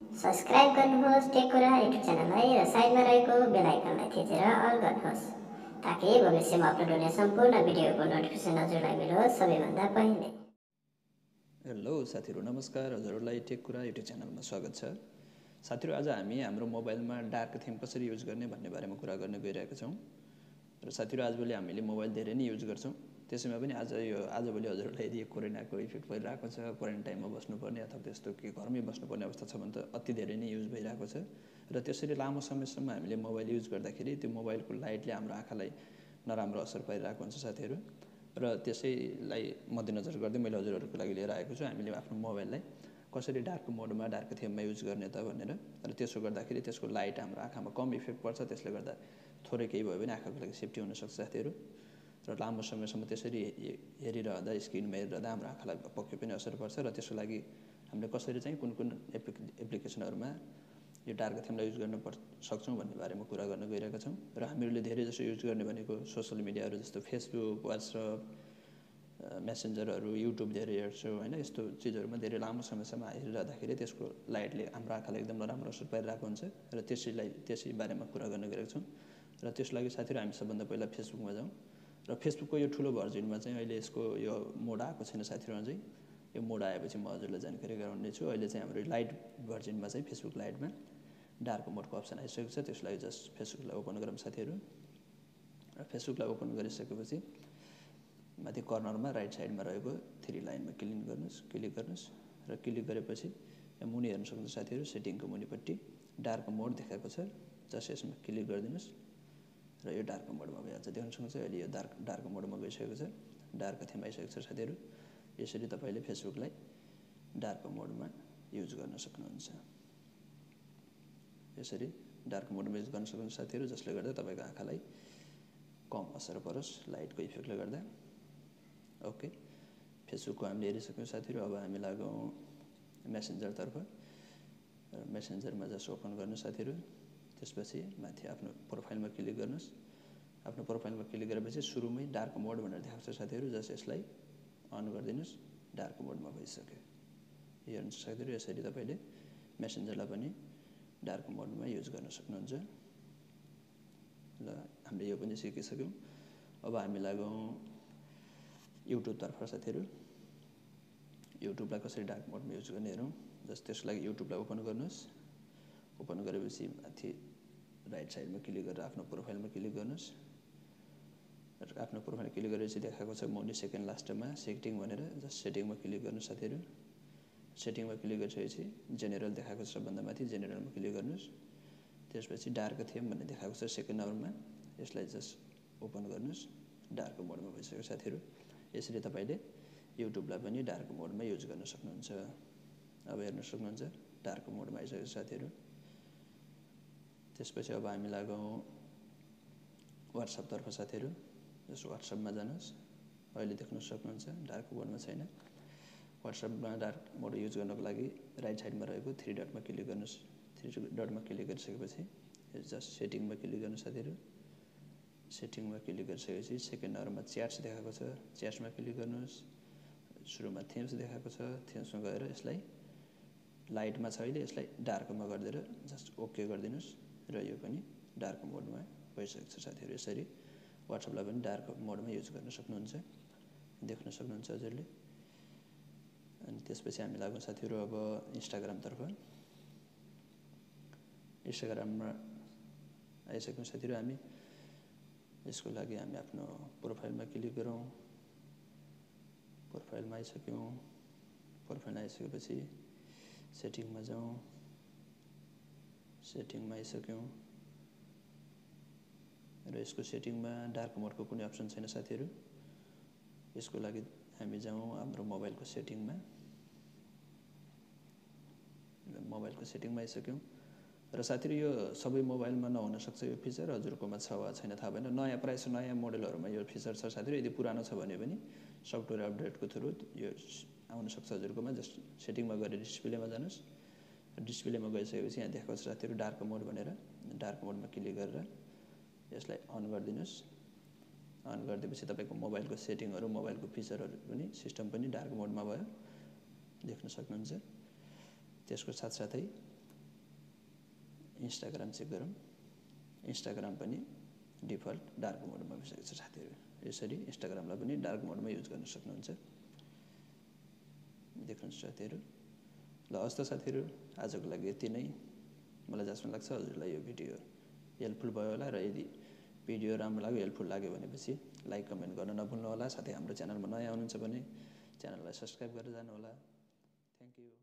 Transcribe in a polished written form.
Subscribe गर्नुहोस् टेकको YouTube च्यानललाई र साइडमा रहेको बेल आइकनलाई थिचेर अल गर्नुहोस् ताकि भविष्यमा अपलोड हुने सम्पूर्ण भिडियोको नोटिफिकेसन हजुरलाई मिलोस् सबैभन्दा पहिले। हेलो साथीहरु, नमस्कार। हजुरहरूलाई टेक कुरा युट्युब च्यानलमा स्वागत छ। साथीहरु, आज हामी हाम्रो मोबाइलमा डार्क थीम कसरी युज गर्ने भन्ने बारेमा कुरा गर्न गइरहेका छौँ र साथीहरु आजभोलि हामीले मोबाइल धेरै नै युज गर्छौं। त्यसैमा पनि आजभोलि हजुरलाई यदि कोरोनाको इफेक्ट भइरहेको छ, क्वारेन्टाइनमा बस्नुपर्ने अथवा त्यस्तो के घरमै बस्नुपर्ने अवस्था छ भने त अति धेरै नै युज भइरहेको छ र त्यसरी लामो समयसम्म हामीले मोबाइल युज गर्दाखेरि त्यो मोबाइलको लाइटले हाम्रो आँखालाई नराम्रो असर पारिरहेको हुन्छ साथीहरू। र त्यसैलाई मध्यनजर गर्दै मैले हजुरहरूको लागि लिएर आएको छु हामीले आफ्नो मोबाइललाई कसरी डार्क मोडमा डार्क थीममा युज गर्ने त भनेर। र त्यसो गर्दाखेरि त्यसको लाइट हाम्रो आँखामा कम इफेक्ट पर्छ, त्यसले गर्दा थोरै केही भयो भने आँखाको लागि सेफ्टी हुनसक्छ साथीहरू। र लामो समयसम्म त्यसरी हेरिरहँदा स्क्रिनमा हेरिरहँदा हाम्रो आँखालाई पक्कै पनि असर पर्छ र त्यसको लागि हामीले कसरी चाहिँ कुन कुन एप्लिकेसनहरूमा यो डार्क थीमलाई युज गर्न सक्छौँ भन्ने बारेमा कुरा गर्न गइरहेका छौँ। र हामीहरूले धेरैजसो युज गर्ने भनेको सोसल मिडियाहरू जस्तो फेसबुक, वाट्सएप, मेसेन्जरहरू, युट्युब धेरै हेर्छौँ होइन। यस्तो चिजहरूमा धेरै लामो समयसम्म हेरिरहँदाखेरि त्यसको लाइटले हाम्रो आँखालाई एकदम नराम्रो असर पारिरहेको हुन्छ र त्यसै बारेमा कुरा गर्न गइरहेको छौँ। र त्यसको लागि साथीहरू हामी सबभन्दा पहिला फेसबुकमा जाउँ र फेसबुकको यो ठुलो भर्जनमा चाहिँ अहिले यसको यो मोड आएको छैन साथीहरू। चाहिँ यो मोड आएपछि म हजुरलाई जानकारी गराउनेछु। अहिले चाहिँ हाम्रो लाइट भर्जनमा चाहिँ फेसबुक लाइटमा डार्क मोडको अप्सन आइसकेको छ। त्यसको लागि जस्ट फेसबुकलाई ओपन गरौँ साथीहरू। र फेसबुकलाई ओपन गरिसकेपछि माथि कर्नरमा राइट साइडमा रहेको थ्री लाइनमा क्लिक गर्नुहोस् र क्लिक गरेपछि मुनि हेर्न सक्नुहुन्छ साथीहरू। सेटिङको मुनिपट्टि डार्क मोड देखाएको छ, जस्ट यसमा क्लिक गरिदिनुहोस् र यो डार्क मोडमा भइहाल्छ। देख्न सक्नुहुन्छ अहिले यो डार्क मोडमा गइसकेको छ, डार्क थीम आइसकेको छ साथीहरू। यसरी तपाईँले फेसबुकलाई डार्क मोडमा युज गर्न सक्नुहुन्छ, यसरी डार्क मोडमा युज गर्न सक्नुहुन्छ साथीहरू, जसले गर्दा तपाईँको आँखालाई कम असर परोस् लाइटको इफेक्टले गर्दा। ओके, फेसबुकको हामीले हेरिसक्यौँ साथीहरू। अब हामी लागौँ मेसेन्जरतर्फ। मेसेन्जरमा जस्ट ओपन गर्नु साथीहरू। त्यसपछि माथि आफ्नो प्रोफाइलमा क्लिक गर्नुहोस्। आफ्नो प्रोफाइलमा क्लिक गरेपछि सुरुमै डार्क मोड भनेर देखाएको छ साथीहरू। जस्ट यसलाई अन गरिदिनुहोस्, डार्क मोडमा भइसक्यो। हेर्नुहोस् साथीहरू, यसरी तपाईँले मेसेन्जरलाई पनि डार्क मोडमा युज गर्न सक्नुहुन्छ। ल, हामीले यो पनि सिकिसक्यौँ। अब हामी लागौँ युट्युबतर्फ साथीहरू। युट्युबलाई कसरी डार्क मोडमा युज गर्ने हेरौँ। जस्ट त्यसको लागि युट्युबलाई ओपन गर्नुहोस्। ओपन गरेपछि माथि राइट साइडमा क्लिक गरेर आफ्नो प्रोफाइलमा क्लिक गर्नुहोस्। आफ्नो प्रोफाइल क्लिक गरेपछि देखाएको छ मुनि सेकेन्ड लास्टमा सेटिङ भनेर, जस्ट सेटिङमा क्लिक गर्नुहोस् साथीहरू। सेटिङमा क्लिक गरिसकेपछि जेनेरल देखाएको छ, सबभन्दा माथि जेनेरलमा क्लिक गर्नुहोस्। त्यसपछि डार्क थीम भन्ने देखाएको छ सेकेन्ड नम्बरमा, यसलाई जस्ट ओपन गर्नुहोस्। डार्क मोडमा भइसक्यो साथीहरू। यसरी तपाईँले युट्युबलाई पनि डार्क मोडमा युज गर्न सक्नुहुन्छ। अब हेर्न सक्नुहुन्छ डार्क मोडमा आइसकेको साथीहरू। त्यसपछि अब हामी लागौँ वाट्सएपतर्फ साथीहरू। जस वाट्सएपमा जानुहोस्। अहिले देख्न सक्नुहुन्छ डार्क मोडमा छैन। वाट्सएपमा डार्क मोड युज गर्नको लागि राइट साइडमा रहेको थ्री डटमा क्लिक गर्नुहोस्। थ्री डटमा क्लिक गरिसकेपछि जस्ट सेटिङमा क्लिक गर्नु साथीहरू। सेटिङमा क्लिक गरिसकेपछि सेकेन्ड नम्बरमा च्याट्स देखाएको छ, च्याट्समा क्लिक गर्नुहोस्। सुरुमा थीम्स देखाएको छ, थीम्समा गएर यसलाई लाइटमा छ अहिले, यसलाई डार्कमा गरिदिएर जस्ट ओके गरिदिनुहोस् र यो पनि डार्क मोडमा भइसकेको छ साथीहरू। यसरी वाट्सएपलाई पनि डार्क मोडमा युज गर्न सक्नुहुन्छ, देख्न सक्नुहुन्छ हजुरले। अनि त्यसपछि हामी लाग्यौँ साथीहरू अब इन्स्टाग्रामतर्फ। इन्स्टाग्राममा आइसक्यौँ साथीहरू हामी। यसको लागि हामी आफ्नो प्रोफाइलमा क्लिक गरौँ। प्रोफाइलमा आइसक्यौँ। प्रोफाइलमा आइसकेपछि सेटिङमा जाउँ। सेटिङमा आइसक्यौँ र यसको सेटिङमा डार्क मोडको कुनै अप्सन छैन साथीहरू। यसको लागि हामी जाउँ हाम्रो मोबाइलको सेटिङमा। मोबाइलको सेटिङमा आइसक्यौँ र साथीहरू यो सबै मोबाइलमा नहुनसक्छ यो फिचर, हजुरकोमा छ वा छैन थाहा भएन। नयाँ प्रायः नयाँ मोडलहरूमा यो फिचर छ साथीहरू। यदि पुरानो छ भने पनि सफ्टवेयर अपडेटको थ्रु यो आउनसक्छ हजुरकोमा। जस्ट सेटिङमा गएर डिस्प्लेमा जानुहोस्। डिस्प्लेमा गइसकेपछि यहाँ देखाएको छ साथीहरू डार्क मोड भनेर। डार्क मोडमा क्लिक गरेर यसलाई अन गरिदिनुहोस्। अन गरिदिएपछि तपाईँको मोबाइलको सेटिङहरू, मोबाइलको फिचरहरू पनि, सिस्टम पनि डार्क मोडमा भयो, देख्न सक्नुहुन्छ। त्यसको साथसाथै Instagram से गरम Instagram पनि डिफल्ट डार्क मोडमा भइसकेको छ साथीहरु यसरी Instagram लाई पनि डार्क मोडमा युज गर्न सक्नुहुन्छ देख्नुहुन्छ साथीहरु ल अस्त साथीहरु आजको लागि यति नै मलाई जसमा लाग्छ हजुरलाई यो भिडियो हेल्पफुल भयो होला र यदि भिडियो राम्रो लाग्यो हेल्पफुल लाग्यो भनेपछि लाइक कमेन्ट गर्न नभुल्नु होला साथै हाम्रो च्यानलमा नयाँ आउनुहुन्छ भने च्यानललाई सब्स्क्राइब गरेर जानु होला थ्यांक यू